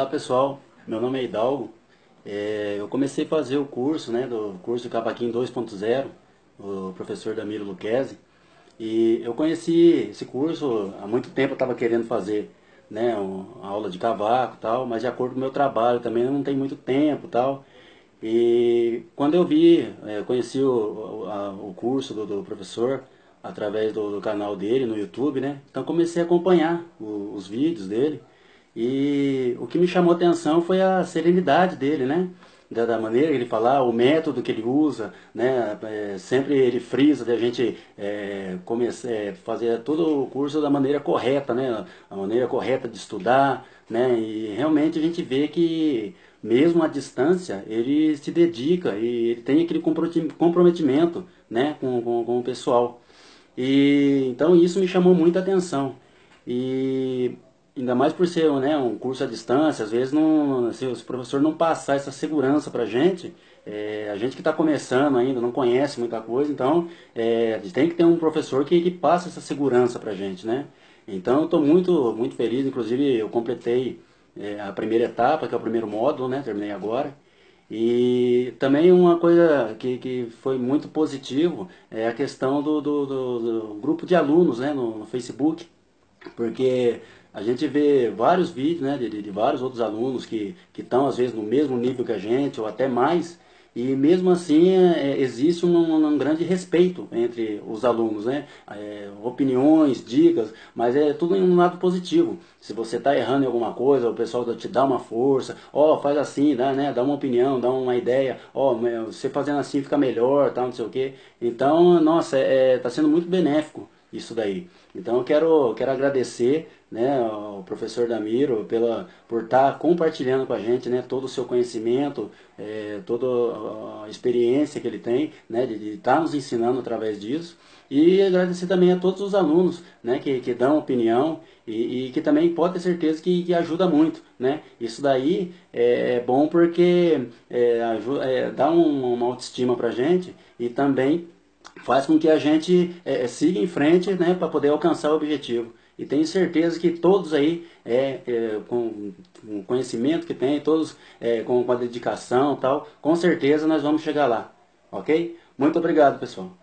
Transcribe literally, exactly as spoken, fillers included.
Olá pessoal, meu nome é Hidalgo, é, eu comecei a fazer o curso, né, do curso do Cavaquinho dois ponto zero, o professor Damiro Luquezzi, e eu conheci esse curso, há muito tempo eu estava querendo fazer, né, uma aula de cavaco e tal, mas de acordo com o meu trabalho também não tem muito tempo e tal, e quando eu vi, eu conheci o, a, o curso do, do professor através do, do canal dele no YouTube, né, então comecei a acompanhar o, os vídeos dele. E o que me chamou a atenção foi a serenidade dele, né? Da, da maneira que ele fala, o método que ele usa, né? É, sempre ele frisa de a gente é, comece, é, fazer todo o curso da maneira correta, né? A maneira correta de estudar, né? E realmente a gente vê que, mesmo à distância, ele se dedica e ele tem aquele comprometimento, né? Com, com, com o pessoal. E, então isso me chamou muita atenção. E... ainda mais por ser, né, um curso à distância, às vezes não, se o professor não passar essa segurança para a gente, é, a gente que está começando ainda, não conhece muita coisa, então é, a gente tem que ter um professor que, que passe essa segurança para a gente, né? Então eu estou muito, muito feliz, inclusive eu completei é, a primeira etapa, que é o primeiro módulo, né, terminei agora. E também uma coisa que, que foi muito positivo é a questão do, do, do, do grupo de alunos, né, no, no Facebook, porque a gente vê vários vídeos, né, de, de vários outros alunos que que estão às vezes no mesmo nível que a gente ou até mais, e mesmo assim é, existe um, um grande respeito entre os alunos, né, é, opiniões, dicas, mas é tudo em um lado positivo. Se você está errando em alguma coisa, o pessoal te dá uma força, ó, oh, faz assim, dá, né, dá uma opinião, dá uma ideia, ó, oh, você fazendo assim fica melhor, tal, não sei o quê. Então, nossa, está é, sendo muito benéfico isso daí. Então eu quero, quero agradecer, né, ao professor Damiro pela, por estar compartilhando com a gente, né, todo o seu conhecimento, é, toda a experiência que ele tem, né, de, de estar nos ensinando através disso. E agradecer também a todos os alunos, né, que, que dão opinião e, e que também pode ter certeza que, que ajuda muito, né? Isso daí é, é bom porque é, ajuda, é, dá um, uma autoestima para a gente e também faz com que a gente é, siga em frente, né, para poder alcançar o objetivo. E tenho certeza que todos aí, é, é, com o conhecimento que tem, todos é, com, com a dedicação e tal, com certeza nós vamos chegar lá, ok? Muito obrigado, pessoal.